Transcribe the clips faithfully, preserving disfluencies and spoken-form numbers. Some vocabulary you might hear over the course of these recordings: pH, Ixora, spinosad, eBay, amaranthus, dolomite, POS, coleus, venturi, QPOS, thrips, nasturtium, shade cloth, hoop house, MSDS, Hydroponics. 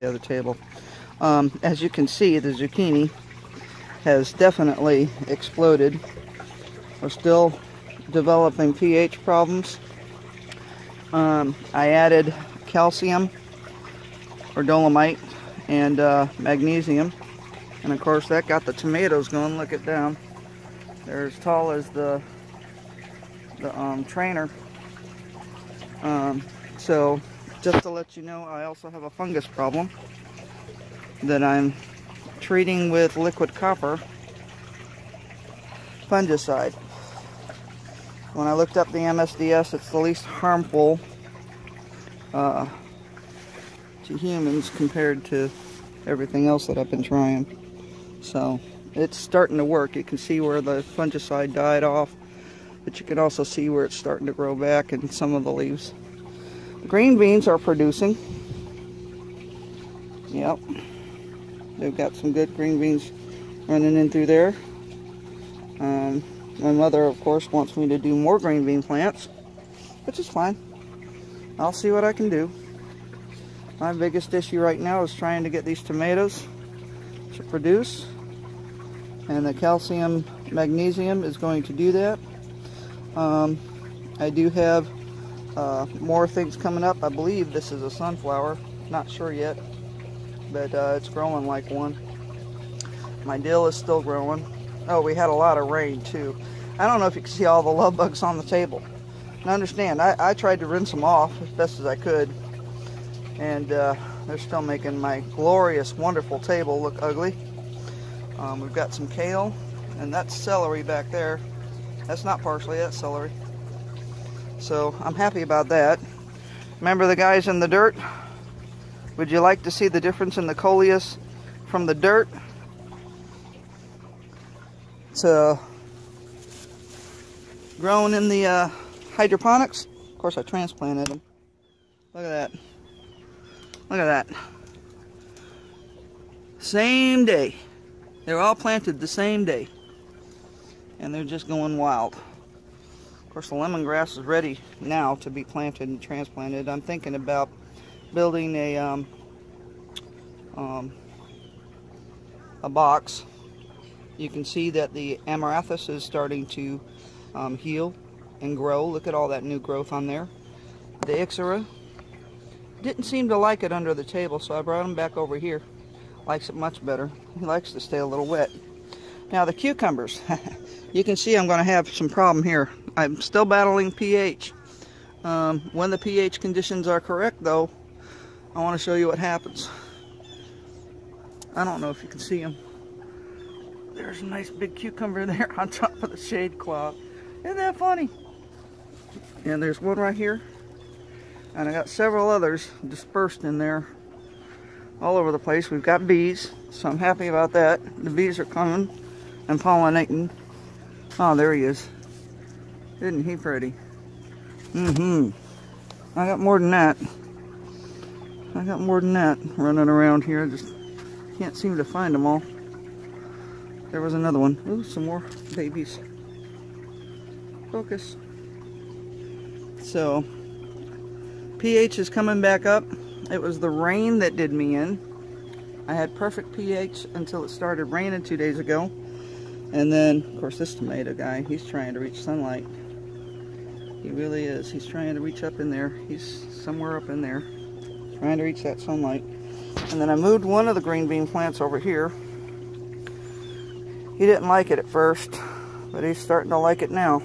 The other table. Um, as you can see, the zucchini has definitely exploded. We're still developing pH problems. Um, I added calcium or dolomite and uh, magnesium, and of course that got the tomatoes going. Look at them; they're as tall as the the um, trainer. Um, so. Just to let you know, I also have a fungus problem that I'm treating with liquid copper fungicide. When I looked up the M S D S, it's the least harmful uh, to humans compared to everything else that I've been trying. So it's starting to work. You can see where the fungicide died off, but you can also see where it's starting to grow back in some of the leaves. Green beans are producing. Yep, they've got some good green beans running in through there. Um, my mother, of course, wants me to do more green bean plants, which is fine. I'll see what I can do. My biggest issue right now is trying to get these tomatoes to produce, and the calcium magnesium is going to do that. Um, I do have Uh, more things coming up. I believe this is a sunflower. Not sure yet, but uh, it's growing like one. My dill is still growing. Oh, we had a lot of rain too. I don't know if you can see all the love bugs on the table. Now understand, I, I tried to rinse them off as best as I could, and uh, they're still making my glorious, wonderful table look ugly. Um, we've got some kale, and that's celery back there. That's not parsley, that's celery. So I'm happy about that. Remember the guys in the dirt? Would you like to see the difference in the coleus from the dirt? It's uh, grown in the uh, hydroponics. Of course, I transplanted them. Look at that. Look at that. Same day. They're all planted the same day. And they're just going wild. Of course, the lemongrass is ready now to be planted and transplanted. I'm thinking about building a um, um, a box. You can see that the amaranthus is starting to um, heal and grow. Look at all that new growth on there. The Ixora didn't seem to like it under the table, so I brought him back over here. Likes it much better. He likes to stay a little wet. Now the cucumbers. You can see I'm going to have some problem here. I'm still battling pH. Um, when the pH conditions are correct, though, I want to show you what happens. I don't know if you can see them. There's a nice big cucumber there on top of the shade cloth. Isn't that funny? And there's one right here. And I got several others dispersed in there all over the place. We've got bees, so I'm happy about that. The bees are coming and pollinating. Oh, there he is. Isn't he pretty? Mm-hmm. I got more than that. I got more than that running around here. I just can't seem to find them all. There was another one. Ooh, some more babies. Focus. So, pH is coming back up. It was the rain that did me in. I had perfect pH until it started raining two days ago. And then, of course, this tomato guy, he's trying to reach sunlight. He really is. He's trying to reach up in there. He's somewhere up in there, trying to reach that sunlight. And then I moved one of the green bean plants over here. He didn't like it at first, but he's starting to like it now.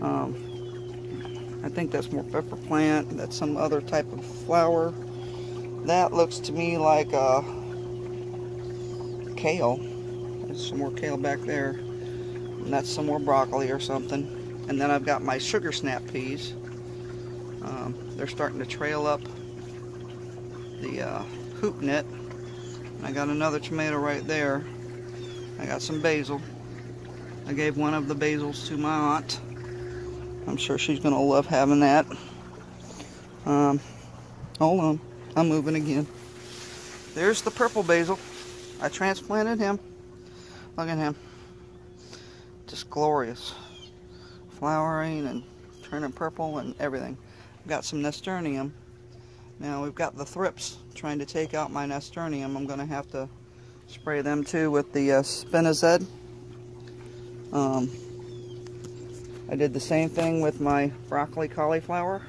Um, I think that's more pepper plant. That's some other type of flower. That looks to me like uh, kale. There's some more kale back there. And that's some more broccoli or something. And then I've got my sugar snap peas. Um, they're starting to trail up the uh, hoop net. And I got another tomato right there. I got some basil. I gave one of the basils to my aunt. I'm sure she's going to love having that. Um, hold on. I'm moving again. There's the purple basil. I transplanted him. Look at him. Just glorious. Flowering and turning purple and everything. I've got some nasturtium Now we've got the thrips trying to take out my nasturtium. I'm going to have to spray them too with the uh, spinosad. Um, I did the same thing with my broccoli cauliflower.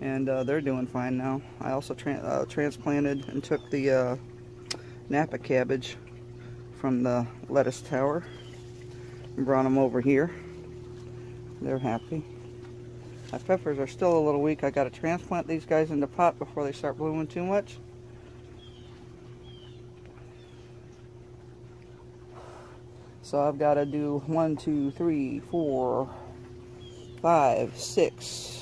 And uh, they're doing fine now. I also tra uh, transplanted and took the uh, Napa cabbage from the lettuce tower and brought them over here. They're happy. My peppers are still a little weak. I got to transplant these guys into pot before they start blooming too much. So I've got to do one, two, three, four, five, six.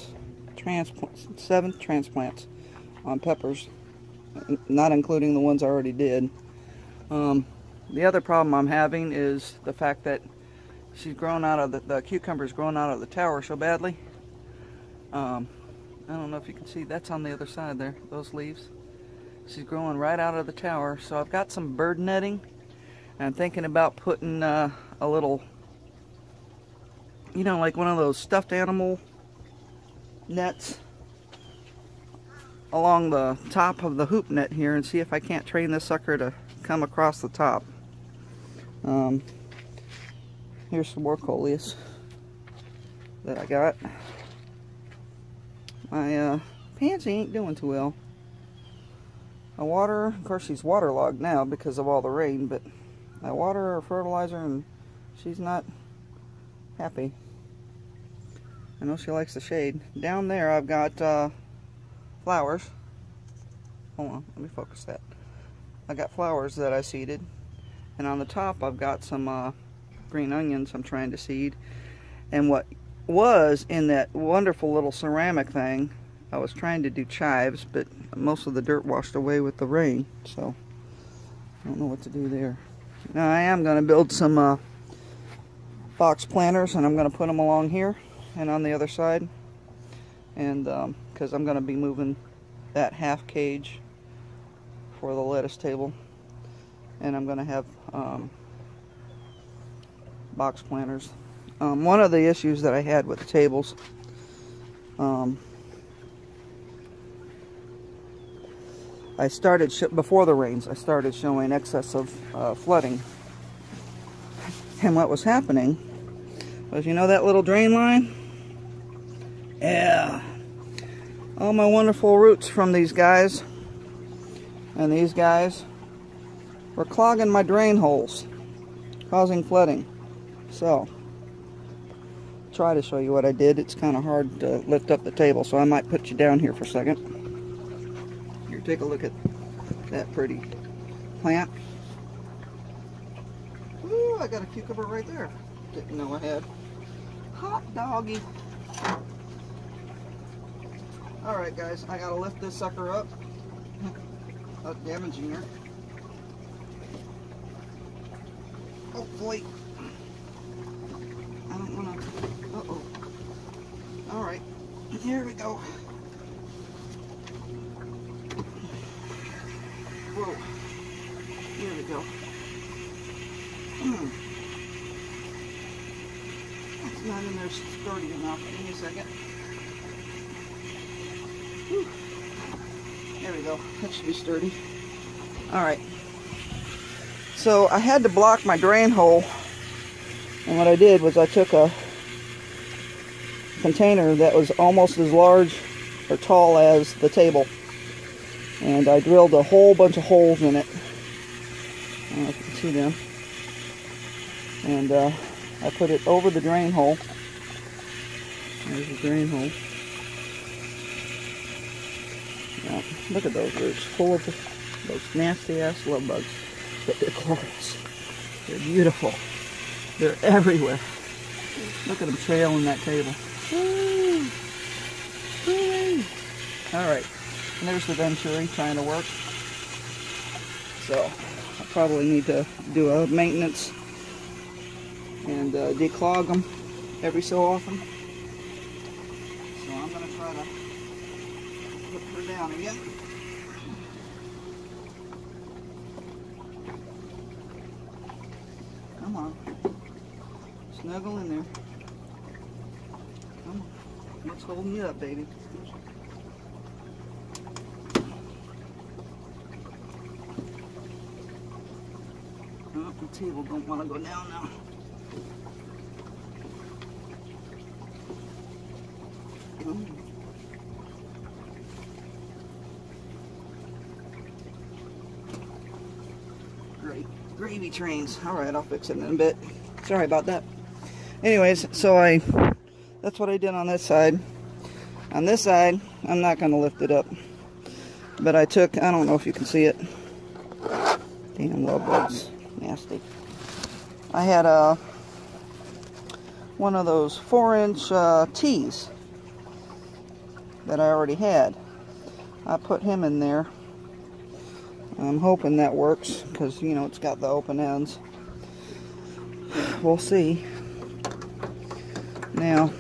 Transplant, seven transplants on peppers, not including the ones I already did. Um, the other problem I'm having is the fact that she's grown out of the, the cucumber's grown out of the tower so badly. Um, I don't know if you can see, that's on the other side there, those leaves. She's growing right out of the tower, so I've got some bird netting, and I'm thinking about putting uh, a little, you know, like one of those stuffed animal nets along the top of the hoop net here, and see if I can't train this sucker to come across the top. Um, here's some more coleus that I got. My uh, pansy ain't doing too well. I water, of course she's waterlogged now because of all the rain, but I water her fertilizer and she's not happy. I know she likes the shade. Down there I've got uh, flowers. Hold on, let me focus that. I got flowers that I seeded. And on the top I've got some uh, green onions I'm trying to seed. And what was in that wonderful little ceramic thing, I was trying to do chives, but most of the dirt washed away with the rain. So, I don't know what to do there. Now I am going to build some uh, box planters, and I'm going to put them along here and on the other side, and because um, I'm going to be moving that half cage for the lettuce table, and I'm going to have um, box planters. Um, one of the issues that I had with the tables, um, I started sh before the rains I started showing excess of uh, flooding, and what was happening was, you know that little drain line? Yeah, all my wonderful roots from these guys and these guys were clogging my drain holes, causing flooding. So, try to show you what I did. It's kind of hard to lift up the table, so I might put you down here for a second. Here, take a look at that pretty plant. Ooh, I got a cucumber right there. Didn't know I had. Hot doggy. Alright guys, I gotta lift this sucker up. Not damaging her. Hopefully. I don't wanna. Uh oh. Alright. Here we go. Whoa. Here we go. It's not in there sturdy enough. Give me a second. Whew. There we go. That should be sturdy. Alright. So I had to block my drain hole. And what I did was I took a container that was almost as large or tall as the table. And I drilled a whole bunch of holes in it. I don't know if you can see them. And uh, I put it over the drain hole. There's the drain hole. Now, look at those roots, full of those nasty ass love bugs, but they're glorious. They're beautiful. They're everywhere. Look at them trailing that table. Woo! Woo! Alright, and there's the venturi trying to work. So, I probably need to do a maintenance and uh, declog them every so often. So I'm going to try to put her down again. Come on. Snuggle in there. Come on. What's holding you up, baby? table don't want to go down now. Great gravy trains. All right, I'll fix it in a bit. Sorry about that. Anyways, so I that's what I did on this side. On this side, I'm not going to lift it up. But I took, I don't know if you can see it. Damn, little bugs. Nasty. I had a, one of those four inch uh, tees that I already had. I put him in there. I'm hoping that works because, you know, it's got the open ends. We'll see. Now,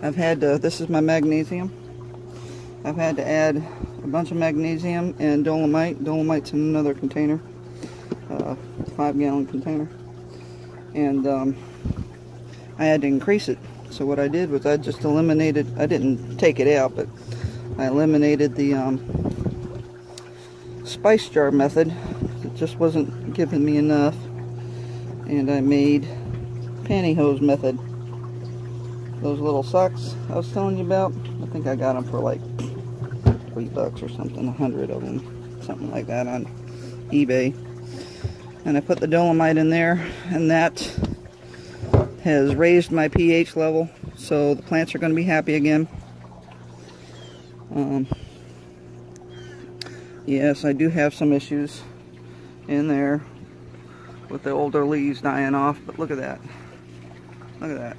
I've had to, this is my magnesium. I've had to add a bunch of magnesium and dolomite. Dolomite's in another container, uh, five gallon container. And um, I had to increase it. So what I did was I just eliminated, I didn't take it out, but I eliminated the um, spice jar method. It just wasn't giving me enough. And I made pantyhose method. Those little socks I was telling you about, I think I got them for like three bucks or something, a hundred of them, something like that on eBay. And I put the dolomite in there, and that has raised my pH level, so the plants are going to be happy again. Um, yes, I do have some issues in there with the older leaves dying off, but look at that. Look at that.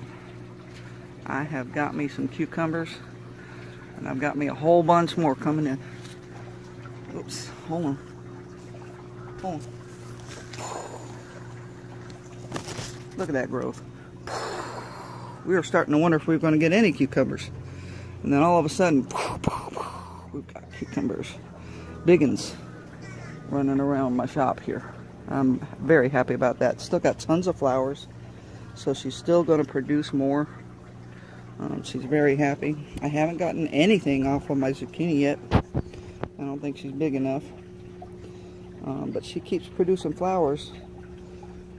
I have got me some cucumbers, and I've got me a whole bunch more coming in. Oops, hold on. Hold on. Look at that growth. We were starting to wonder if we were going to get any cucumbers. And then all of a sudden, we've got cucumbers. Biggins running around my shop here. I'm very happy about that. Still got tons of flowers, so she's still going to produce more. Um, she's very happy. I haven't gotten anything off of my zucchini yet. I don't think she's big enough. Um, but she keeps producing flowers.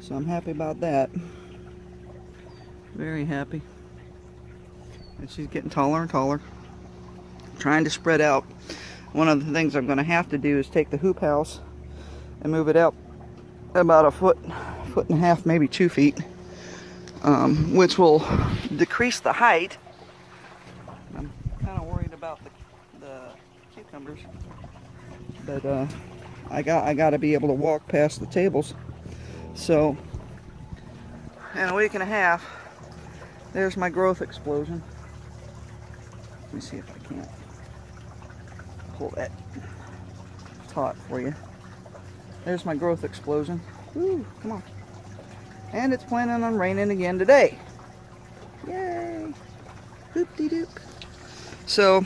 So I'm happy about that. Very happy. And she's getting taller and taller. Trying to spread out. One of the things I'm going to have to do is take the hoop house and move it out about a foot, foot and a half, maybe two feet. Um, which will decrease the height. I'm kind of worried about the, the cucumbers, but uh, I got I got to be able to walk past the tables. So in a week and a half, there's my growth explosion. Let me see if I can't pull that taut for you. There's my growth explosion. Woo, come on. And it's planning on raining again today. Yay! Boop-de-doop. So